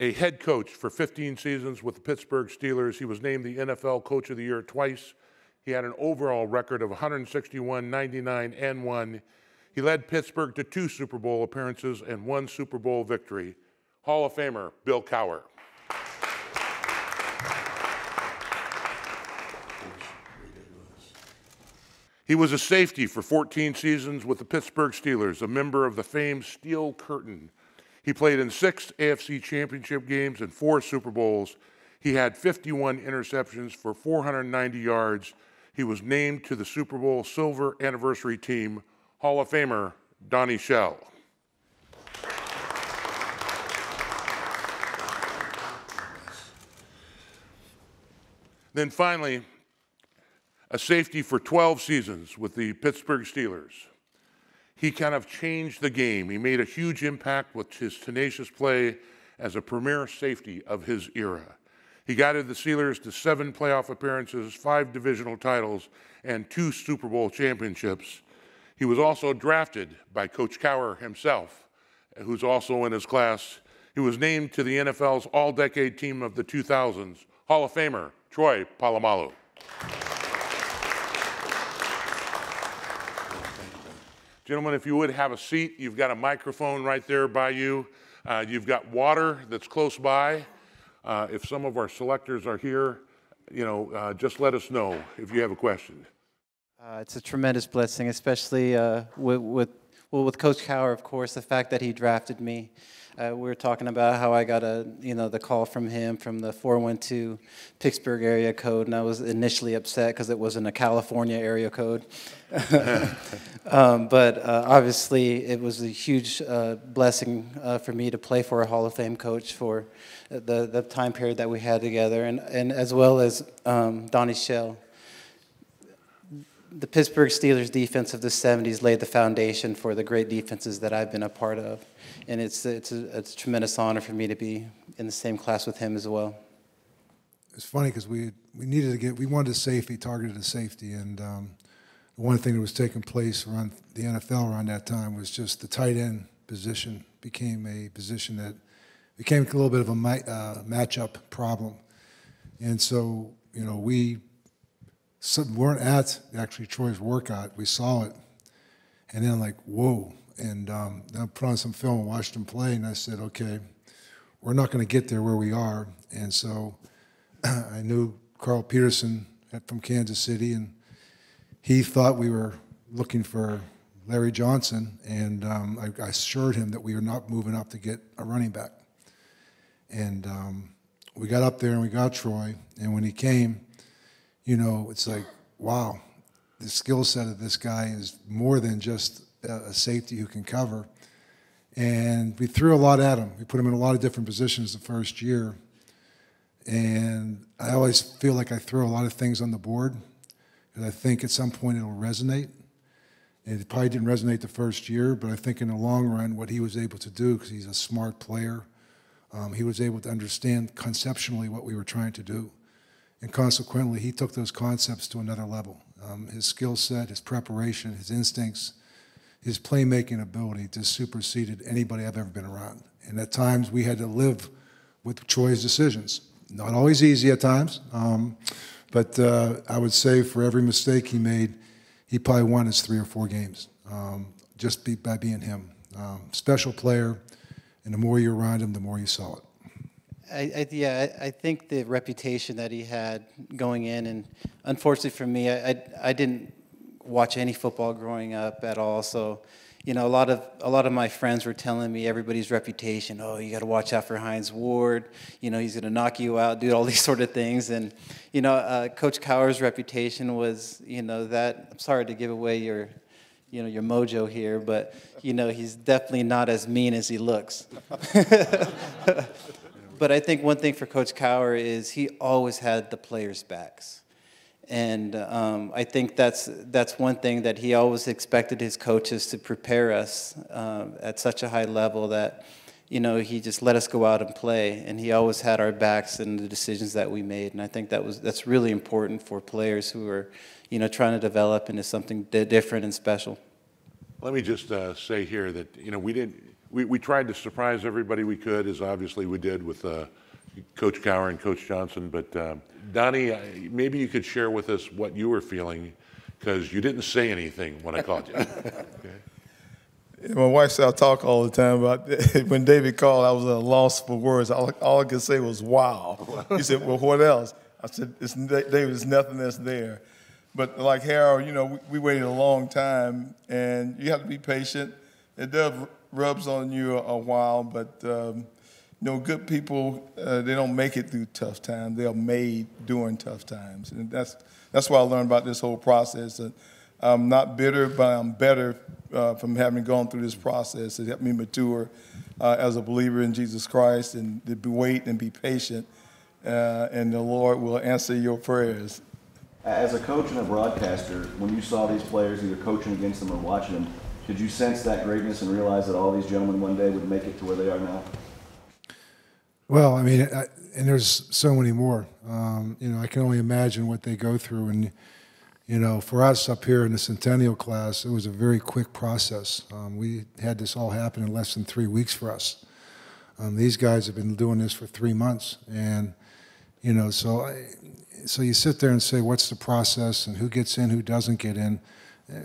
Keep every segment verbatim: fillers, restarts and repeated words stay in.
a head coach for fifteen seasons with the Pittsburgh Steelers. He was named the N F L Coach of the Year twice. He had an overall record of one sixty-one, ninety-nine, and one. He led Pittsburgh to two Super Bowl appearances and one Super Bowl victory. Hall of Famer Bill Cowher. He was a safety for fourteen seasons with the Pittsburgh Steelers, a member of the famed Steel Curtain. He played in six A F C Championship games and four Super Bowls. He had fifty-one interceptions for four hundred ninety yards. He was named to the Super Bowl Silver Anniversary Team. Hall of Famer Donnie Shell. Then finally, a safety for twelve seasons with the Pittsburgh Steelers. He kind of changed the game. He made a huge impact with his tenacious play as a premier safety of his era. He guided the Steelers to seven playoff appearances, five divisional titles, and two Super Bowl championships. He was also drafted by Coach Cowher himself, who's also in his class. He was named to the N F L's All-Decade Team of the two thousands. Hall of Famer Troy Polamalu. Gentlemen, if you would have a seat, you've got a microphone right there by you. Uh, you've got water that's close by. Uh, if some of our selectors are here, you know, uh, just let us know if you have a question. Uh, it's a tremendous blessing, especially uh, with, with, well, with Coach Cowher, of course, the fact that he drafted me. Uh, we were talking about how I got a, you know, the call from him from the four one two Pittsburgh area code, and I was initially upset because it wasn't a California area code. um, but uh, obviously, it was a huge uh, blessing uh, for me to play for a Hall of Fame coach for the the time period that we had together, and and as well as um, Donnie Shell. The Pittsburgh Steelers defense of the seventies laid the foundation for the great defenses that I've been a part of. And it's, it's, a, it's a tremendous honor for me to be in the same class with him as well. It's funny because we, we needed to get, we wanted a safety, targeted a safety. And um, one thing that was taking place around the N F L around that time was just the tight end position became a position that became a little bit of a uh, matchup problem. And so, you know, we, So we weren't at actually Troy's workout. We saw it, and then like, whoa. And um, I put on some film and watched him play, and I said, okay, we're not going to get there where we are. And so I knew Carl Peterson from Kansas City, and he thought we were looking for Larry Johnson, and um, I, I assured him that we were not moving up to get a running back. And um, we got up there, and we got Troy, and when he came, you know, it's like, wow, the skill set of this guy is more than just a safety who can cover. And we threw a lot at him. We put him in a lot of different positions the first year. And I always feel like I throw a lot of things on the board, and I think at some point it'll resonate. And it probably didn't resonate the first year, but I think in the long run what he was able to do, because he's a smart player, um, he was able to understand conceptually what we were trying to do. And consequently, he took those concepts to another level. Um, his skill set, his preparation, his instincts, his playmaking ability just superseded anybody I've ever been around. And at times, we had to live with Troy's decisions. Not always easy at times, um, but uh, I would say for every mistake he made, he probably won his three or four games um, just be, by being him. Um, special player, and the more you're around him, the more you saw it. I, I, yeah, I, I think the reputation that he had going in, and unfortunately for me, I, I, I didn't watch any football growing up at all. So, you know, a lot of a lot of my friends were telling me everybody's reputation. Oh, you got to watch out for Hines Ward. You know, he's going to knock you out, do all these sort of things. And, you know, uh, Coach Cowher's reputation was, you know, that. I'm sorry to give away your, you know, your mojo here, but you know, he's definitely not as mean as he looks. But I think one thing for Coach Cowher is he always had the players' backs. And um, I think that's, that's one thing that he always expected his coaches to prepare us um, at such a high level that, you know, he just let us go out and play. And he always had our backs in the decisions that we made. And I think that was, that's really important for players who are, you know, trying to develop into something di different and special. Let me just uh, say here that, you know, we didn't, we, we tried to surprise everybody we could, as obviously we did with uh, Coach Cowher and Coach Johnson. But uh, Donnie, maybe you could share with us what you were feeling, because you didn't say anything when I called you. Okay. My wife said I talk all the time, but when David called, I was at a loss for words. All, all I could say was, wow. He said, well, what else? I said, it's, David, there's nothing that's there. But like Harold, you know, we, we waited a long time, and you have to be patient. It does rubs on you a, a while, but, um, you know, good people, uh, they don't make it through tough times. They are made during tough times. And that's, that's what I learned about this whole process. And I'm not bitter, but I'm better uh, from having gone through this process. It helped me mature uh, as a believer in Jesus Christ, and to be wait and be patient, uh, and the Lord will answer your prayers. As a coach and a broadcaster, when you saw these players either coaching against them or watching them, did you sense that greatness and realize that all these gentlemen one day would make it to where they are now? Well, I mean, I, and there's so many more. Um, you know, I can only imagine what they go through. And you know, for us up here in the Centennial class, it was a very quick process. Um, we had this all happen in less than three weeks for us. Um, these guys have been doing this for three months. And, you know, so, I, so you sit there and say, what's the process and who gets in, who doesn't get in?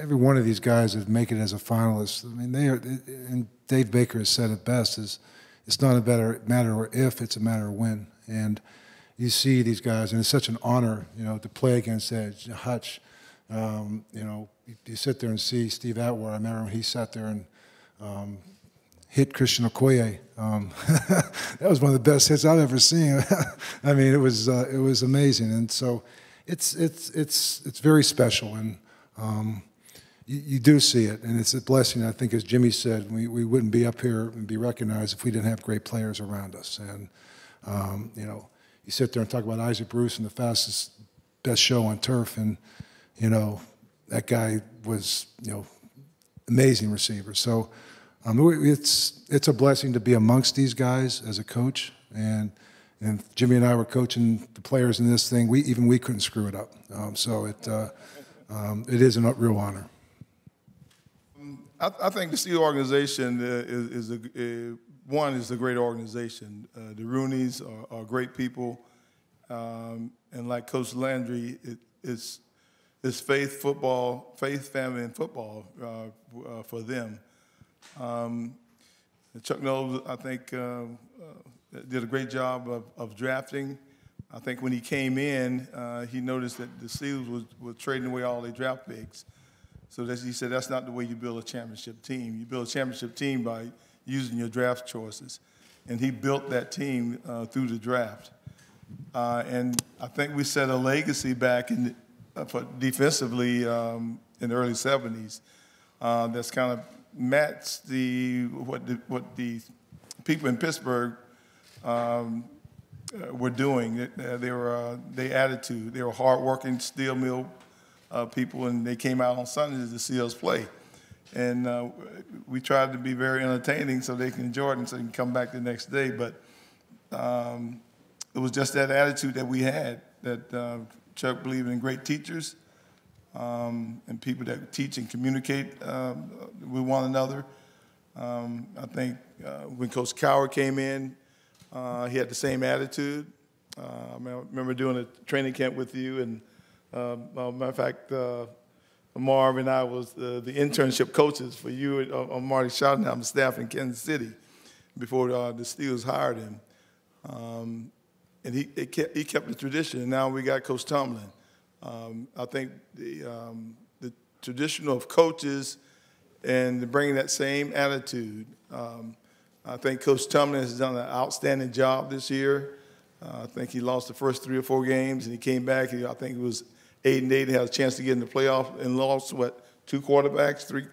Every one of these guys would make it as a finalist. I mean, they are, and Dave Baker has said it best, is it's not a better matter if, it's a matter of when. And you see these guys, and it's such an honor, you know, to play against Edge, Hutch. Um, you know, you, you sit there and see Steve Atwater. I remember when he sat there and um, hit Christian Okoye. Um, that was one of the best hits I've ever seen. I mean, it was uh, it was amazing, and so it's it's it's it's very special, and um, you, you do see it, and it's a blessing. I think, as Jimmy said, we we wouldn't be up here and be recognized if we didn't have great players around us, and um, you know, you sit there and talk about Isaac Bruce and the fastest, best show on turf, and you know, that guy was, you know, amazing receiver. So um, it's, it's a blessing to be amongst these guys as a coach. And, and Jimmy and I were coaching the players in this thing. We, even we couldn't screw it up. Um, so it, uh, um, it is a real honor. I, I think the Steelers organization is, is a, uh, one, is a great organization. Uh, the Rooneys are, are great people. Um, and like Coach Landry, it, it's, It's faith, football, faith, family, and football uh, uh, for them. Um, Chuck Noll, I think, uh, uh, did a great job of, of drafting. I think when he came in, uh, he noticed that the Steelers was, were trading away all their draft picks. So that's, he said that's not the way you build a championship team. You build a championship team by using your draft choices. And he built that team uh, through the draft. Uh, and I think we set a legacy back in the, for defensively um, in the early seventies, uh, that's kind of matched the what the, what the people in Pittsburgh um, were doing. They, they were uh, they attitude. They were hardworking steel mill uh, people, and they came out on Sundays to see us play. And uh, we tried to be very entertaining so they can enjoy it and so they can come back the next day. But um, it was just that attitude that we had that. Uh, Chuck believed in great teachers um, and people that teach and communicate um, with one another. Um, I think uh, when Coach Cowher came in, uh, he had the same attitude. Uh, I, mean, I remember doing a training camp with you, and uh, well, matter of fact, uh, Marv and I was the, the internship coaches for you at, on Marty Schottenheim's staff in Kansas City before uh, the Steelers hired him. Um, And he, it kept, he kept the tradition, and now we got Coach Tomlin. Um, I think the, um, the tradition of coaches and bringing that same attitude. Um, I think Coach Tomlin has done an outstanding job this year. Uh, I think he lost the first three or four games, and he came back. He, I think it was eight and eight. He had a chance to get in the playoff and lost, what, two quarterbacks, three,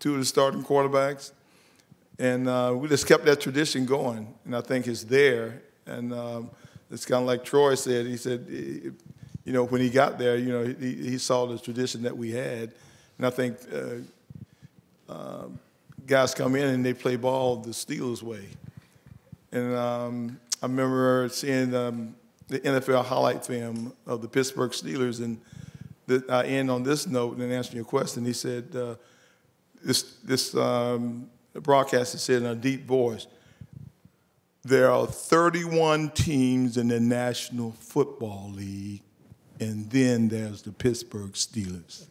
two of the starting quarterbacks. And uh, we just kept that tradition going, and I think it's there. And um, it's kind of like Troy said. He said, you know, when he got there, you know, he, he saw the tradition that we had. And I think uh, uh, guys come in and they play ball the Steelers way. And um, I remember seeing um, the N F L highlight film of the Pittsburgh Steelers. And the, I end on this note and answer your question. He said, uh, this, this um, the broadcaster said in a deep voice, there are thirty-one teams in the National Football League, and then there's the Pittsburgh Steelers.